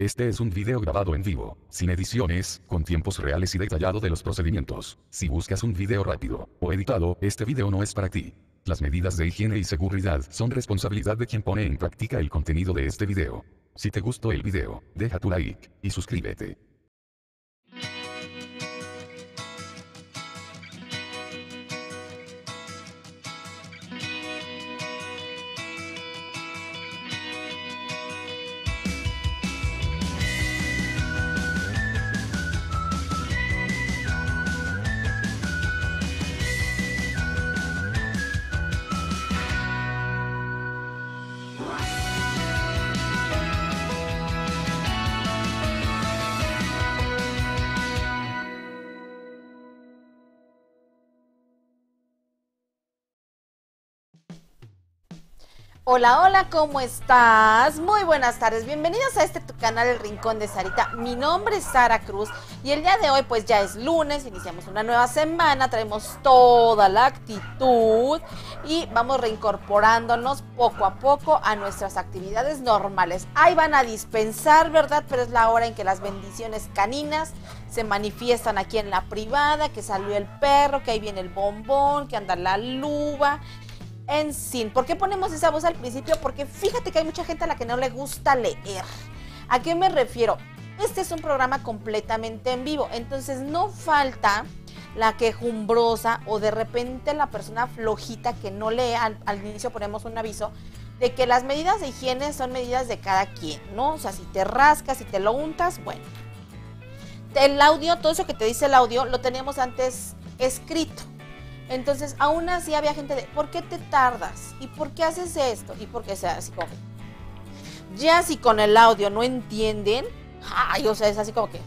Este es un video grabado en vivo, sin ediciones, con tiempos reales y detallado de los procedimientos. Si buscas un video rápido o editado, este video no es para ti. Las medidas de higiene y seguridad son responsabilidad de quien pone en práctica el contenido de este video. Si te gustó el video, deja tu like y suscríbete. Hola, hola, ¿cómo estás? Muy buenas tardes, bienvenidos a este tu canal El Rincón de Sarita. Mi nombre es Sara Cruz y el día de hoy pues ya es lunes, iniciamos una nueva semana, traemos toda la actitud y vamos reincorporándonos poco a poco a nuestras actividades normales. Ahí van a dispensar, ¿verdad? Pero es la hora en que las bendiciones caninas se manifiestan aquí en la privada, que salió el perro, que ahí viene el bombón, que anda la luba. En fin, ¿por qué ponemos esa voz al principio? Porque fíjate que hay mucha gente a la que no le gusta leer. ¿A qué me refiero? Este es un programa completamente en vivo, entonces no falta la quejumbrosa o de repente la persona flojita que no lee. Al inicio ponemos un aviso de que las medidas de higiene son medidas de cada quien, ¿no? O sea, si te rascas, si te lo untas, bueno. El audio, todo eso que te dice el audio, lo teníamos antes escrito. Entonces, aún así había gente de, ¿por qué te tardas? ¿Y por qué haces esto? ¿Y por qué se hace así como que? Ya si con el audio no entienden, ay, o sea, es así como que,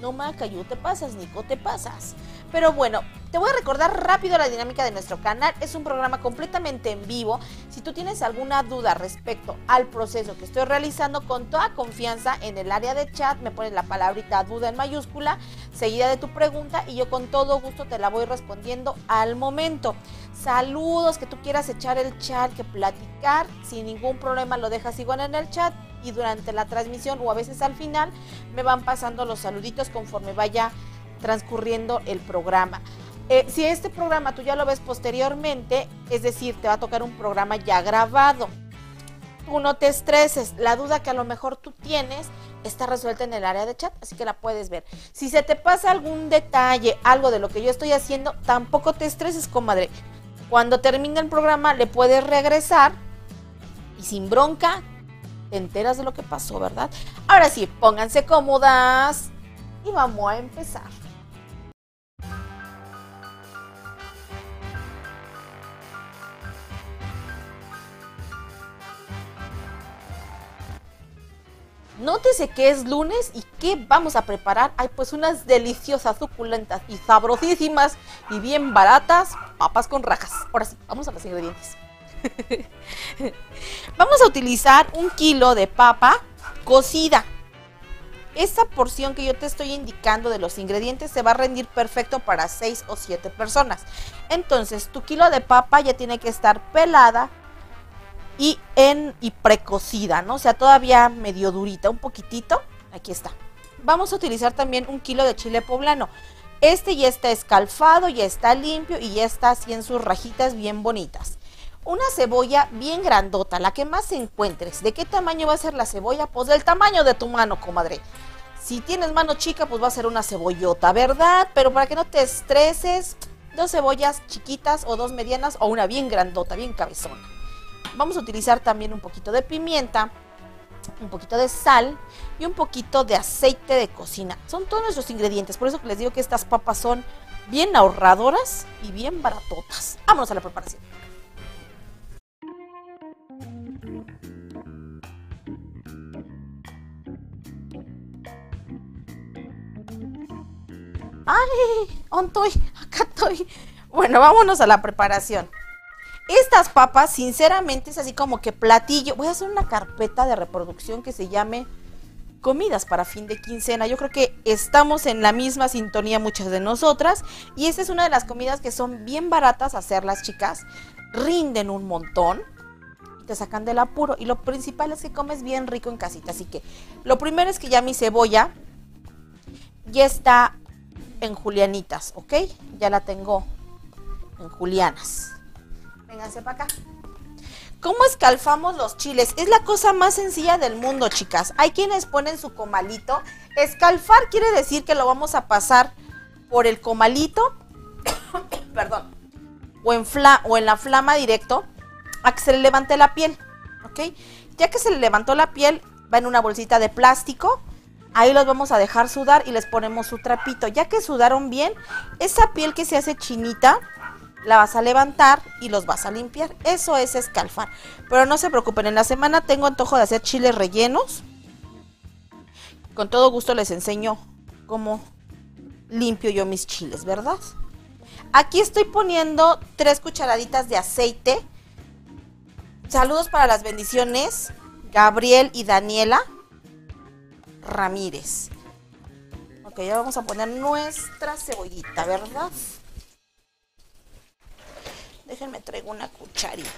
no Macayu, te pasas, Nico, te pasas. Pero bueno, te voy a recordar rápido la dinámica de nuestro canal. Es un programa completamente en vivo. Si tú tienes alguna duda respecto al proceso que estoy realizando, con toda confianza en el área de chat me pones la palabrita duda en mayúscula, seguida de tu pregunta y yo con todo gusto te la voy respondiendo al momento. Saludos, que tú quieras echar el chat, que platicar, sin ningún problema lo dejas igual en el chat y durante la transmisión o a veces al final me van pasando los saluditos conforme vaya transcurriendo el programa. Si este programa tú ya lo ves posteriormente, es decir, te va a tocar un programa ya grabado. Tú no te estreses, la duda que a lo mejor tú tienes está resuelta en el área de chat, así que la puedes ver. Si se te pasa algún detalle, algo de lo que yo estoy haciendo, tampoco te estreses, comadre. Cuando termine el programa le puedes regresar y sin bronca te enteras de lo que pasó, ¿verdad? Ahora sí, pónganse cómodas y vamos a empezar. Nótese que es lunes y que vamos a preparar. Hay pues unas deliciosas, suculentas y sabrosísimas y bien baratas papas con rajas. Ahora sí, vamos a los ingredientes. Vamos a utilizar 1 kilo de papa cocida. Esta porción que yo te estoy indicando de los ingredientes se va a rendir perfecto para 6 o 7 personas. Entonces, tu kilo de papa ya tiene que estar pelada y precocida, ¿no? O sea, todavía medio durita, un poquitito. Aquí está. Vamos a utilizar también 1 kilo de chile poblano. Este ya está escalfado, ya está limpio y ya está así en sus rajitas bien bonitas. Una cebolla bien grandota, la que más encuentres. ¿De qué tamaño va a ser la cebolla? Pues del tamaño de tu mano, comadre. Si tienes mano chica, pues va a ser una cebollota, ¿verdad? Pero para que no te estreses, 2 cebollas chiquitas o 2 medianas o una bien grandota, bien cabezona. Vamos a utilizar también un poquito de pimienta, un poquito de sal y un poquito de aceite de cocina. Son todos nuestros ingredientes, por eso les digo que estas papas son bien ahorradoras y bien baratotas. Vámonos a la preparación. ¡Ay! ¡Ontoy! ¡Acá estoy! Bueno, vámonos a la preparación. Estas papas, sinceramente, es así como que platillo. Voy a hacer una carpeta de reproducción que se llame Comidas para fin de quincena. Yo creo que estamos en la misma sintonía muchas de nosotras. Y esta es una de las comidas que son bien baratas hacerlas, chicas. Rinden un montón. te sacan del apuro. Y lo principal es que comes bien rico en casita. Así que lo primero es que ya mi cebolla ya está en julianitas, ¿ok? Ya la tengo en julianas. Vénganse para acá. ¿Cómo escalfamos los chiles? Es la cosa más sencilla del mundo, chicas. Hay quienes ponen su comalito. Escalfar quiere decir que lo vamos a pasar por el comalito, perdón, o en la flama directo, a que se le levante la piel, ¿ok? Ya que se le levantó la piel, va en una bolsita de plástico. Ahí los vamos a dejar sudar y les ponemos su trapito. Ya que sudaron bien, esa piel que se hace chinita la vas a levantar y los vas a limpiar. Eso es escalfar. Pero no se preocupen, en la semana tengo antojo de hacer chiles rellenos. Con todo gusto les enseño cómo limpio yo mis chiles, ¿verdad? Aquí estoy poniendo 3 cucharaditas de aceite. Saludos para las bendiciones, Gabriel y Daniela Ramírez. Ok, ya vamos a poner nuestra cebollita, ¿verdad? Déjenme traigo una cucharita.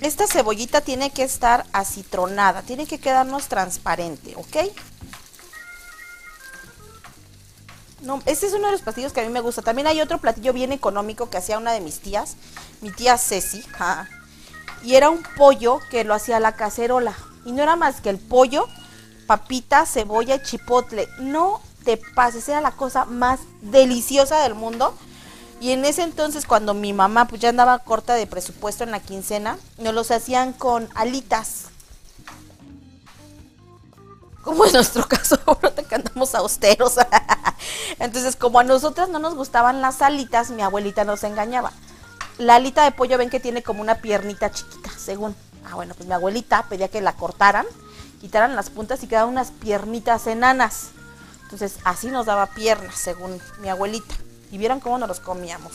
Esta cebollita tiene que estar acitronada, tiene que quedarnos transparente, ¿ok? No, este es uno de los platillos que a mí me gusta. También hay otro platillo bien económico que hacía una de mis tías, mi tía Ceci, ja, y era un pollo que lo hacía a la cacerola. Y no era más que el pollo, papita, cebolla y chipotle. No te pases, era la cosa más deliciosa del mundo. Y en ese entonces, cuando mi mamá pues ya andaba corta de presupuesto en la quincena, nos los hacían con alitas. Como en nuestro caso, ahora que andamos austeros. Entonces, como a nosotras no nos gustaban las alitas, mi abuelita nos engañaba. La alita de pollo, ven que tiene como una piernita chiquita, según. Ah, bueno, pues mi abuelita pedía que la cortaran, quitaran las puntas y quedaban unas piernitas enanas. Entonces, así nos daba piernas, según mi abuelita. Y vieron cómo nos los comíamos.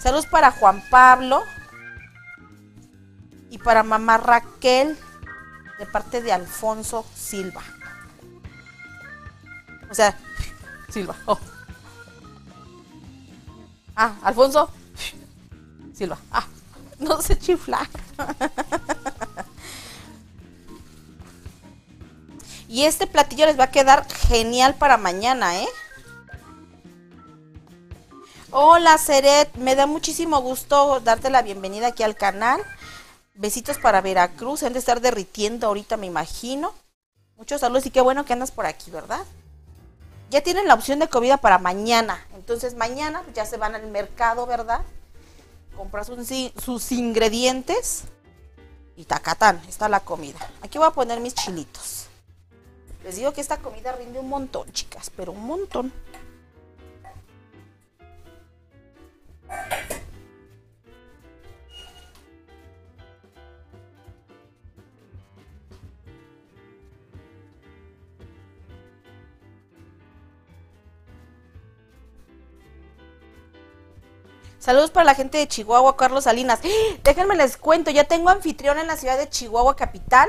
Saludos para Juan Pablo y para mamá Raquel, de parte de Alfonso Silva. O sea, Silva. Oh. Ah, Alfonso Silva. Ah, no se chifla. Y este platillo les va a quedar genial para mañana, ¿eh? Hola, Seret. Me da muchísimo gusto darte la bienvenida aquí al canal. Besitos para Veracruz. Se han de estar derritiendo ahorita, me imagino. Muchos saludos y qué bueno que andas por aquí, ¿verdad? Ya tienen la opción de comida para mañana. Entonces mañana ya se van al mercado, ¿verdad? Compras sus ingredientes y tacatán, está la comida. Aquí voy a poner mis chilitos. Les digo que esta comida rinde un montón, chicas, pero un montón. Saludos para la gente de Chihuahua, Carlos Salinas. Déjenme les cuento, ya tengo anfitrión en la ciudad de Chihuahua capital.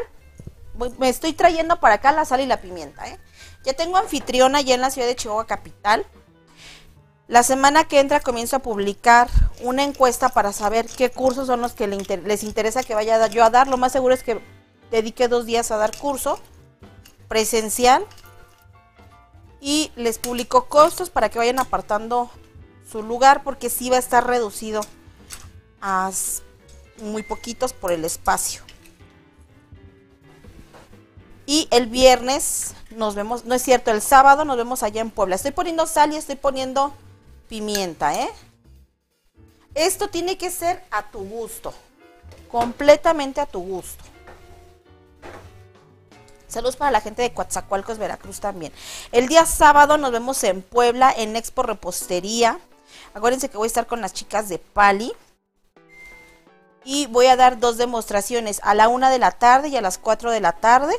Me estoy trayendo para acá la sal y la pimienta, ¿eh? Ya tengo anfitrión allá en la ciudad de Chihuahua capital. La semana que entra comienzo a publicar una encuesta para saber qué cursos son los que les interesa que vaya yo a dar. Lo más seguro es que dedique 2 días a dar curso presencial. Y les publico costos para que vayan apartando su lugar, porque sí va a estar reducido a muy poquitos por el espacio. Y el viernes nos vemos, no es cierto, el sábado nos vemos allá en Puebla. Estoy poniendo sal y estoy poniendo pimienta, ¿eh? Esto tiene que ser a tu gusto, completamente a tu gusto. Saludos para la gente de Coatzacoalcos, Veracruz también. El día sábado nos vemos en Puebla, en Expo Repostería. Acuérdense que voy a estar con las chicas de Pali. Y voy a dar 2 demostraciones, a la 1 de la tarde y a las 4 de la tarde.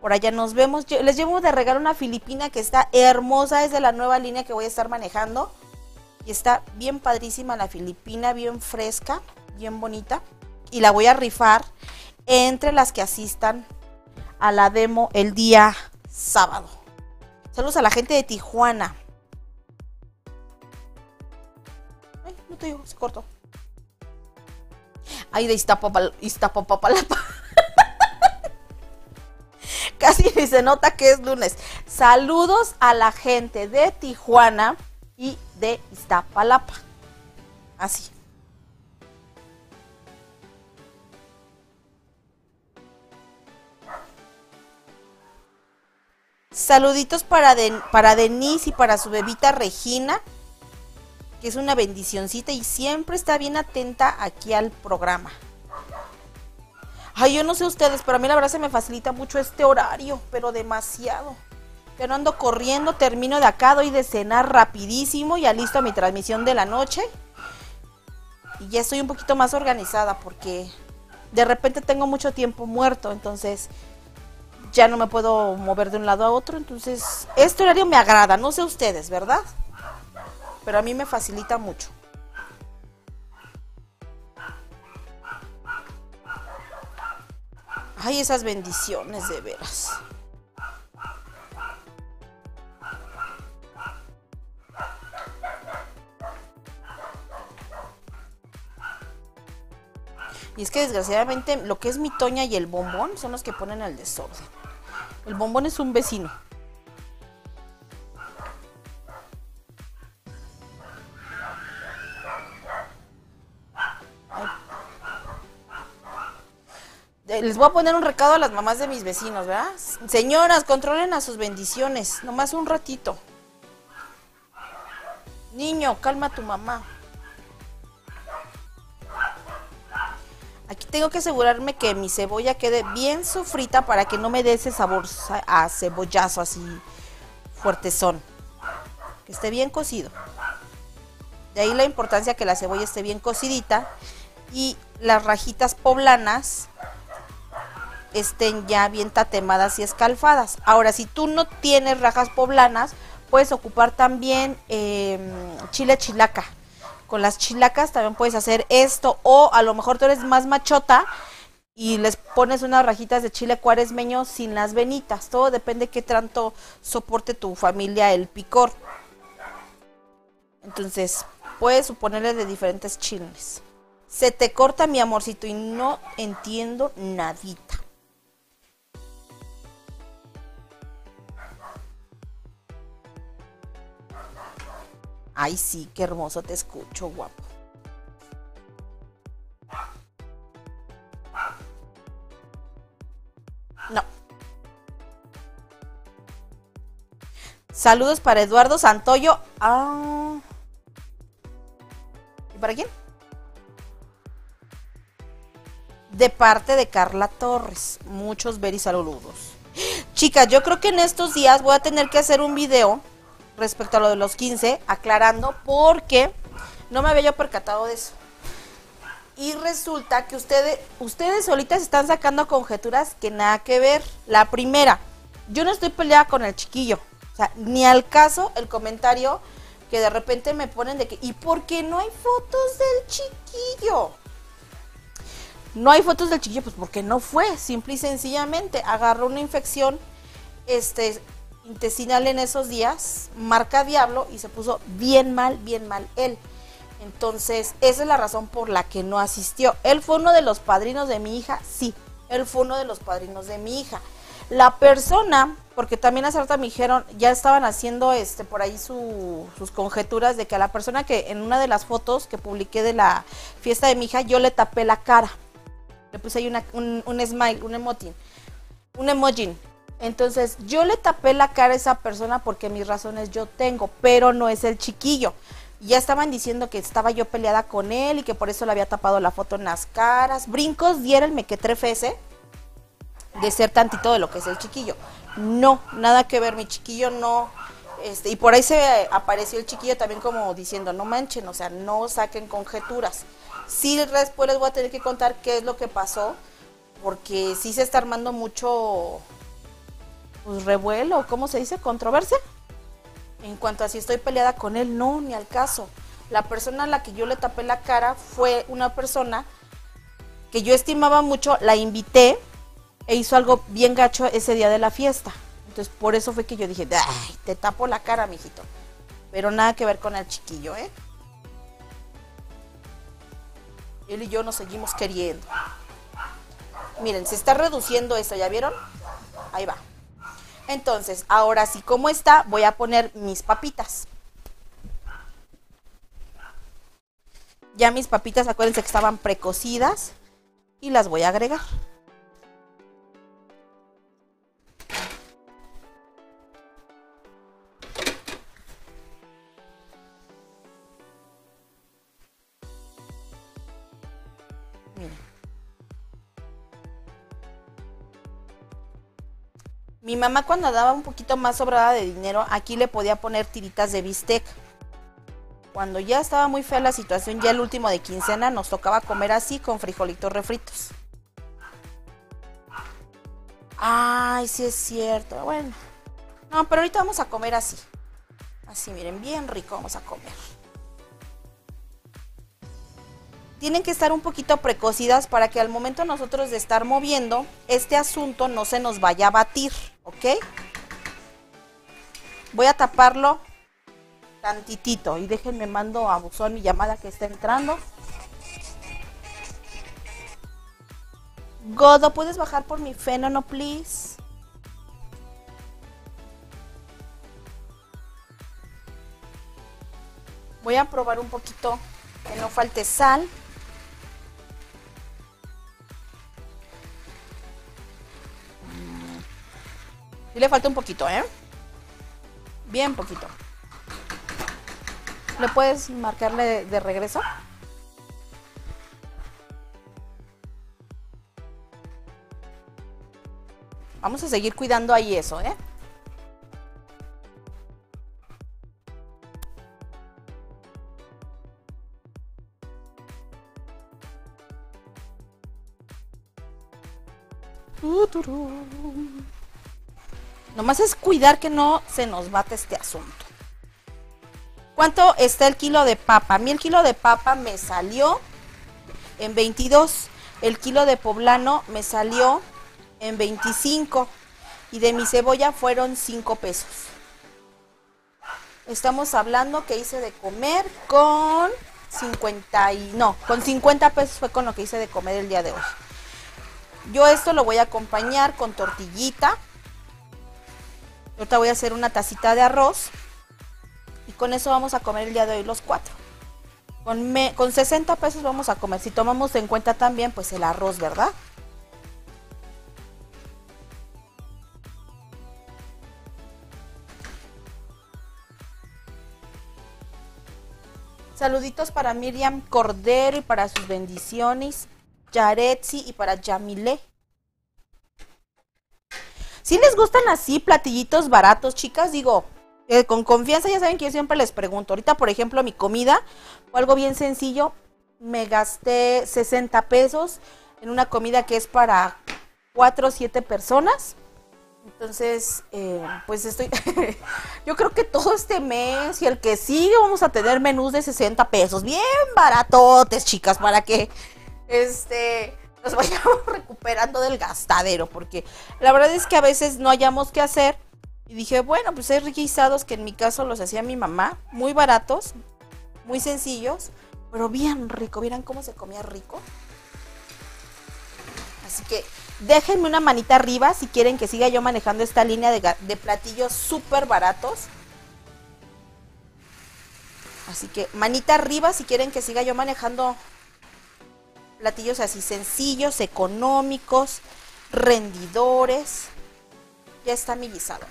Por allá nos vemos. Yo les llevo de regalo una filipina que está hermosa, es de la nueva línea que voy a estar manejando. Y está bien padrísima la filipina, bien fresca, bien bonita. Y la voy a rifar entre las que asistan a la demo el día sábado. Saludos a la gente de Tijuana. Ay, no te digo, se cortó. Ay, de Iztapalapa. Casi ni se nota que es lunes. Saludos a la gente de Tijuana y de Iztapalapa. Así. Saluditos para Denise y para su bebita Regina, que es una bendicioncita y siempre está bien atenta aquí al programa. Ay, yo no sé ustedes, pero a mí la verdad se me facilita mucho este horario, pero demasiado. Pero ando corriendo, termino de acá, doy de cenar rapidísimo, ya listo mi transmisión de la noche. Y ya estoy un poquito más organizada porque de repente tengo mucho tiempo muerto, entonces ya no me puedo mover de un lado a otro. Entonces este horario me agrada, no sé ustedes, ¿verdad? Pero a mí me facilita mucho. Ay, esas bendiciones, de veras. Y es que desgraciadamente lo que es mi Toña y el bombón son los que ponen el desorden. El bombón es un vecino. Les voy a poner un recado a las mamás de mis vecinos, ¿verdad? Señoras, controlen a sus bendiciones, nomás un ratito. Niño, calma a tu mamá. Aquí tengo que asegurarme que mi cebolla quede bien sofrita para que no me dé ese sabor a cebollazo así fuertezón. Que esté bien cocido. De ahí la importancia que la cebolla esté bien cocidita y las rajitas poblanas estén ya bien tatemadas y escalfadas. Ahora, si tú no tienes rajas poblanas, puedes ocupar también chile chilaca. Con las chilacas también puedes hacer esto, o a lo mejor tú eres más machota y les pones unas rajitas de chile cuaresmeño sin las venitas. Todo depende de qué tanto soporte tu familia el picor. Entonces, puedes ponerle de diferentes chiles. Se te corta, mi amorcito, y no entiendo nadita. Ay, sí, qué hermoso te escucho, guapo. No. Saludos para Eduardo Santoyo. Ah. ¿Y para quién? De parte de Carla Torres. Muchos ver y saludos. Chicas, yo creo que en estos días voy a tener que hacer un video respecto a lo de los 15, aclarando, porque no me había yo percatado de eso. Y resulta que ustedes solitas están sacando conjeturas que nada que ver. La primera, yo no estoy peleada con el chiquillo, o sea, ni al caso el comentario que de repente me ponen de que, ¿y por qué no hay fotos del chiquillo? No hay fotos del chiquillo, pues porque no fue, simple y sencillamente, agarró una infección, intestinal en esos días, marca diablo, y se puso bien mal él. Entonces, esa es la razón por la que no asistió. Él fue uno de los padrinos de mi hija, sí, él fue uno de los padrinos de mi hija. La persona, porque también hace rato me dijeron, ya estaban haciendo por ahí sus conjeturas de que a la persona que en una de las fotos que publiqué de la fiesta de mi hija, yo le tapé la cara. Le puse ahí un smile, un emoji. Entonces, yo le tapé la cara a esa persona porque mis razones yo tengo, pero no es el chiquillo. Ya estaban diciendo que estaba yo peleada con él y que por eso le había tapado la foto en las caras. Brincos diera el mequetrefe ese de ser tantito de lo que es el chiquillo. No, nada que ver, mi chiquillo no. Y por ahí se apareció el chiquillo también como diciendo, no manchen, o sea, no saquen conjeturas. Sí, después les voy a tener que contar qué es lo que pasó, porque sí se está armando mucho... pues revuelo, ¿cómo se dice? ¿Controversia? En cuanto a si estoy peleada con él, no, ni al caso. La persona a la que yo le tapé la cara fue una persona que yo estimaba mucho, la invité e hizo algo bien gacho ese día de la fiesta. Entonces, por eso fue que yo dije, ay, te tapo la cara, mijito. Pero nada que ver con el chiquillo, ¿eh? Él y yo nos seguimos queriendo. Miren, se está reduciendo esto, ¿ya vieron? Ahí va. Entonces, ahora sí, como está, voy a poner mis papitas. Ya mis papitas, acuérdense que estaban precocidas y las voy a agregar. Mi mamá cuando daba un poquito más sobrada de dinero, aquí le podía poner tiritas de bistec. Cuando ya estaba muy fea la situación, ya el último de quincena nos tocaba comer así con frijolitos refritos. Ay, sí es cierto. Bueno, no, pero ahorita vamos a comer así. Así, miren, bien rico vamos a comer. Tienen que estar un poquito precocidas para que al momento nosotros de estar moviendo, este asunto no se nos vaya a batir, ¿ok? Voy a taparlo tantitito y déjenme mando a buzón mi llamada que está entrando. Godo, ¿puedes bajar por mi fenono, please? Voy a probar un poquito que no falte sal. Y le falta un poquito, ¿eh? Bien poquito. ¿Le puedes marcarle de regreso? Vamos a seguir cuidando ahí eso, ¿eh? Nomás es cuidar que no se nos bate este asunto. ¿Cuánto está el kilo de papa? A mí el kilo de papa me salió en 22. El kilo de poblano me salió en 25. Y de mi cebolla fueron 5 pesos. Estamos hablando que hice de comer con 50 pesos fue con lo que hice de comer el día de hoy. Yo esto lo voy a acompañar con tortillita. Ahorita voy a hacer una tacita de arroz y con eso vamos a comer el día de hoy los 4. Con 60 pesos vamos a comer, si tomamos en cuenta también pues el arroz, ¿verdad? Saluditos para Miriam Cordero y para sus bendiciones, Yaretsi y para Yamile. Si les gustan así platillitos baratos, chicas, digo, con confianza, ya saben que yo siempre les pregunto. Ahorita, por ejemplo, mi comida, o algo bien sencillo, me gasté 60 pesos en una comida que es para 4 o 7 personas. Entonces, pues estoy, yo creo que todo este mes y el que sigue vamos a tener menús de 60 pesos, bien baratotes, chicas, para que nos vayamos recuperando del gastadero, porque la verdad es que a veces no hallamos qué hacer y dije, bueno, pues hay guisados que en mi caso los hacía mi mamá, muy baratos, muy sencillos, pero bien rico. ¿Vieran cómo se comía rico? Así que déjenme una manita arriba si quieren que siga yo manejando esta línea de platillos súper baratos. Así que manita arriba si quieren que siga yo manejando platillos así sencillos, económicos, rendidores. Ya está mi guisado.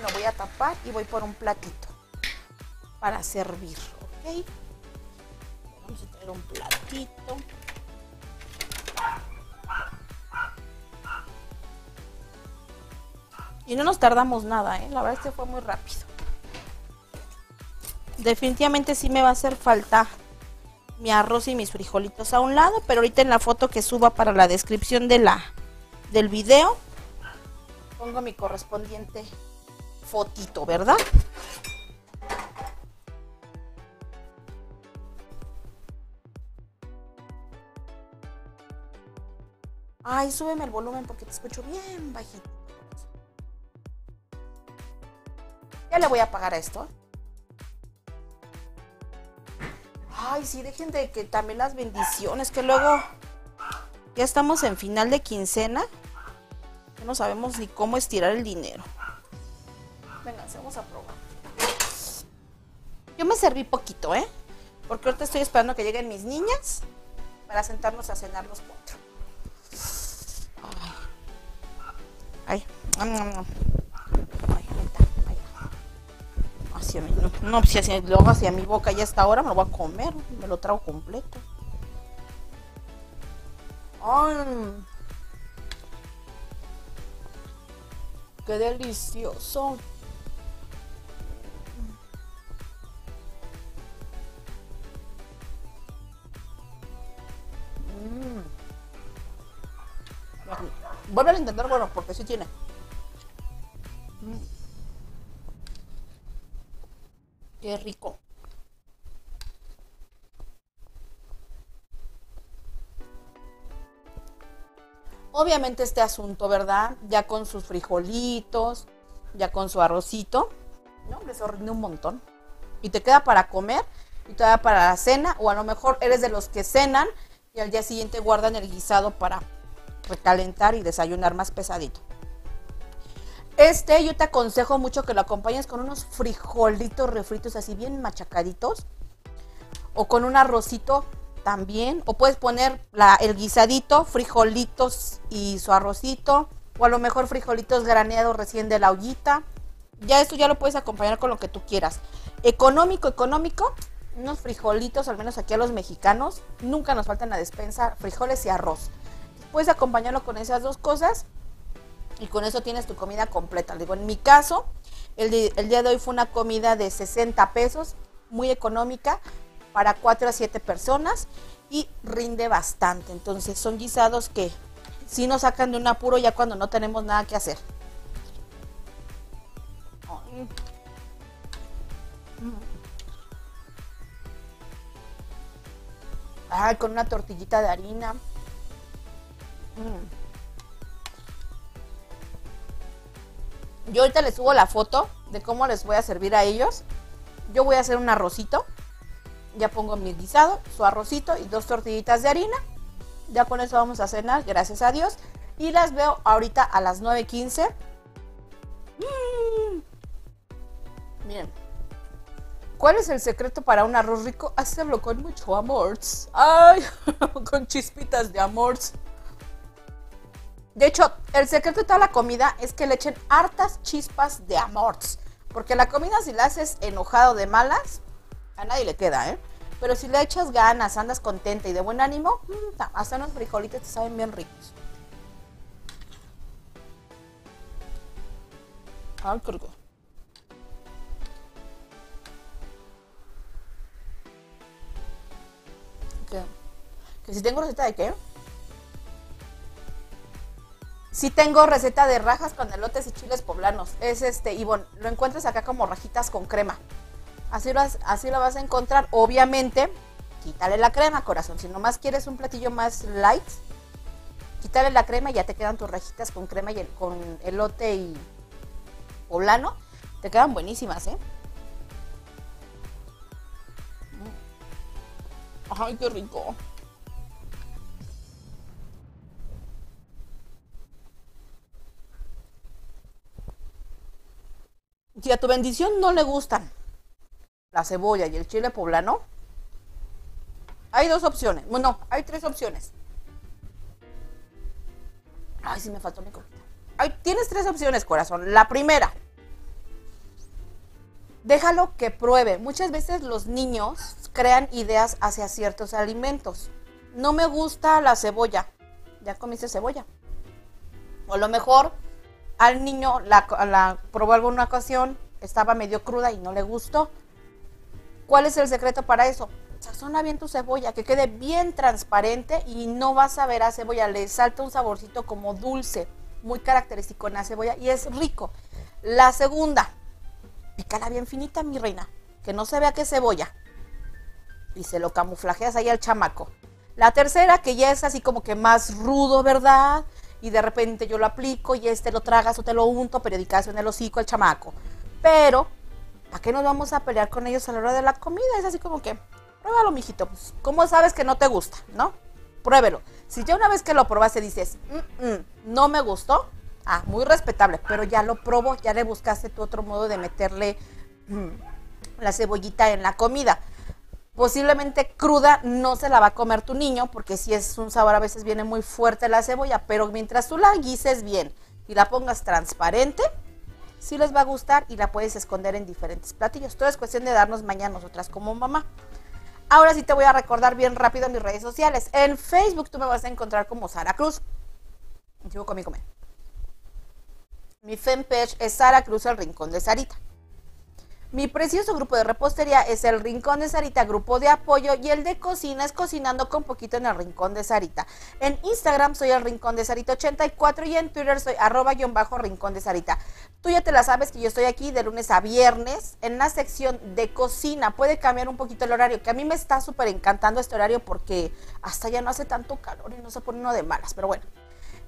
Lo voy a tapar y voy por un platito para servir, ¿ok? Vamos a traer un platito. Y no nos tardamos nada, ¿eh? La verdad es que fue muy rápido. Definitivamente sí me va a hacer falta mi arroz y mis frijolitos a un lado, pero ahorita en la foto que suba para la descripción de del video pongo mi correspondiente fotito, ¿verdad? Ay, súbeme el volumen porque te escucho bien bajito. Ya le voy a pagar a esto. Ay, sí, dejen de que también las bendiciones, que luego ya estamos en final de quincena. Ya no sabemos ni cómo estirar el dinero. Venga, vamos a probar. Yo me serví poquito, ¿eh? Porque ahorita estoy esperando que lleguen mis niñas para sentarnos a cenar los cuatro. Ay, ay, hacia mí, no, si hacia, luego hacia mi boca ya está ahora, me lo voy a comer, me lo trago completo. Ay, qué delicioso. Vuelve a intentar, bueno, porque sí tiene. Qué rico. Obviamente este asunto, ¿verdad? Ya con sus frijolitos, ya con su arrocito. No, les rinde un montón. Y te queda para comer, y te da para la cena, o a lo mejor eres de los que cenan y al día siguiente guardan el guisado para recalentar y desayunar más pesadito. Este yo te aconsejo mucho que lo acompañes con unos frijolitos refritos así bien machacaditos, o con un arrocito también, o puedes poner el guisadito, frijolitos y su arrocito, o a lo mejor frijolitos graneados recién de la ollita. Ya esto ya lo puedes acompañar con lo que tú quieras. Económico, económico, unos frijolitos, al menos aquí a los mexicanos nunca nos faltan en la despensa frijoles y arroz. Puedes acompañarlo con esas dos cosas y con eso tienes tu comida completa. Digo, en mi caso, el día de hoy fue una comida de 60 pesos, muy económica, para 4 a 7 personas y rinde bastante. Entonces son guisados que sí nos sacan de un apuro ya cuando no tenemos nada que hacer. Ay, con una tortillita de harina. Yo ahorita les subo la foto de cómo les voy a servir a ellos. Yo voy a hacer un arrocito. Ya pongo mi guisado, su arrocito y dos tortillitas de harina. Ya con eso vamos a cenar, gracias a Dios. Y las veo ahorita a las 9:15. Miren, ¿cuál es el secreto para un arroz rico? Hacerlo con mucho amor. Ay, con chispitas de amor. De hecho, el secreto de toda la comida es que le echen hartas chispas de amor. Porque la comida, si la haces enojado de malas, a nadie le queda, ¿eh? Pero si le echas ganas, andas contenta y de buen ánimo, hasta unos frijolitos te saben bien ricos. Ay, qué rico. ¿Qué? ¿Que si tengo receta de qué? Sí tengo receta de rajas con elotes y chiles poblanos. Es Ivonne, lo encuentras acá como rajitas con crema. Así lo vas a encontrar. Obviamente, quítale la crema, corazón. Si nomás quieres un platillo más light, quítale la crema y ya te quedan tus rajitas con crema y con elote y poblano. Te quedan buenísimas, ¿eh? Ay, qué rico. Si a tu bendición no le gustan la cebolla y el chile poblano, hay dos opciones. Bueno, hay tres opciones. Ay, sí me faltó mi comida. Tienes tres opciones, corazón. La primera, déjalo que pruebe. Muchas veces los niños crean ideas hacia ciertos alimentos. No me gusta la cebolla. Ya comiste cebolla. O a lo mejor al niño la probó alguna ocasión, estaba medio cruda y no le gustó. ¿Cuál es el secreto para eso? Sazona bien tu cebolla, que quede bien transparente y no vas a ver a cebolla, le salta un saborcito como dulce, muy característico en la cebolla y es rico. La segunda, pícala bien finita, mi reina, que no se vea que es cebolla y se lo camuflajeas ahí al chamaco. La tercera, que ya es así como que más rudo, ¿verdad? Y de repente yo lo aplico y lo tragas o te lo unto periodicazo en el hocico al chamaco. Pero ¿para qué nos vamos a pelear con ellos a la hora de la comida? Es así como que, pruébalo, mijito, pues, ¿cómo sabes que no te gusta, no? Pruébelo. Si ya una vez que lo probaste dices, no me gustó, ah, muy respetable, pero ya lo probó, ya le buscaste tu otro modo de meterle la cebollita en la comida. Posiblemente cruda no se la va a comer tu niño, porque si es un sabor, a veces viene muy fuerte la cebolla, pero mientras tú la guises bien y la pongas transparente, sí les va a gustar y la puedes esconder en diferentes platillos. Todo es cuestión de darnos mañana nosotras como mamá. Ahora sí te voy a recordar bien rápido mis redes sociales. En Facebook tú me vas a encontrar como Sara Cruz. Yo come. Mi fanpage es Sara Cruz, El Rincón de Sarita. Mi precioso grupo de repostería es El Rincón de Sarita, grupo de apoyo, y el de cocina es Cocinando con Poquito en El Rincón de Sarita. En Instagram soy El Rincón de Sarita 84 y en Twitter soy @_Rincón de Sarita. Tú ya te la sabes que yo estoy aquí de lunes a viernes en la sección de cocina. Puede cambiar un poquito el horario, que a mí me está súper encantando este horario porque hasta ya no hace tanto calor y no se pone uno de malas, pero bueno.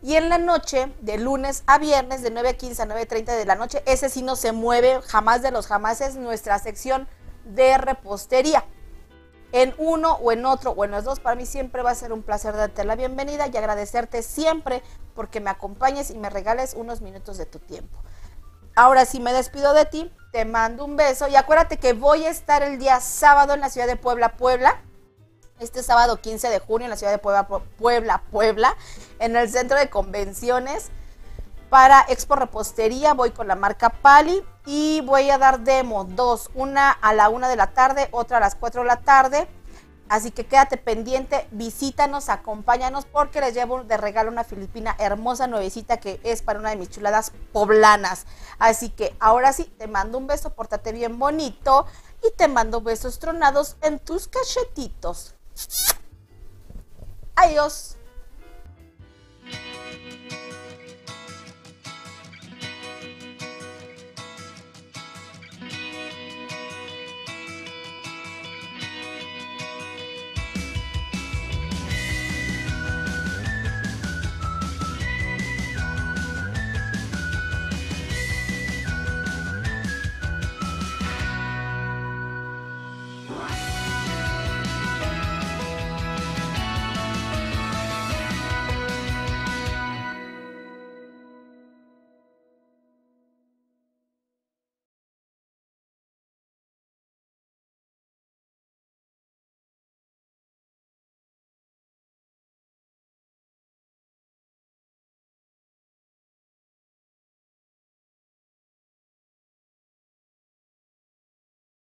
Y en la noche, de lunes a viernes, de 9:15 a 9:30 de la noche, ese sí no se mueve jamás de los jamás, es nuestra sección de repostería. En uno o en otro o en los dos, para mí siempre va a ser un placer darte la bienvenida y agradecerte siempre porque me acompañes y me regales unos minutos de tu tiempo. Ahora sí me despido de ti, te mando un beso y acuérdate que voy a estar el día sábado en la ciudad de Puebla. Este sábado 15 de junio en la ciudad de Puebla, en el centro de convenciones para Expo Repostería. Voy con la marca Pali y voy a dar demo, dos, una a la 1 de la tarde, otra a las 4 de la tarde. Así que quédate pendiente, visítanos, acompáñanos porque les llevo de regalo una filipina hermosa, nuevecita, que es para una de mis chuladas poblanas. Así que ahora sí, te mando un beso, pórtate bien bonito y te mando besos tronados en tus cachetitos. Adiós.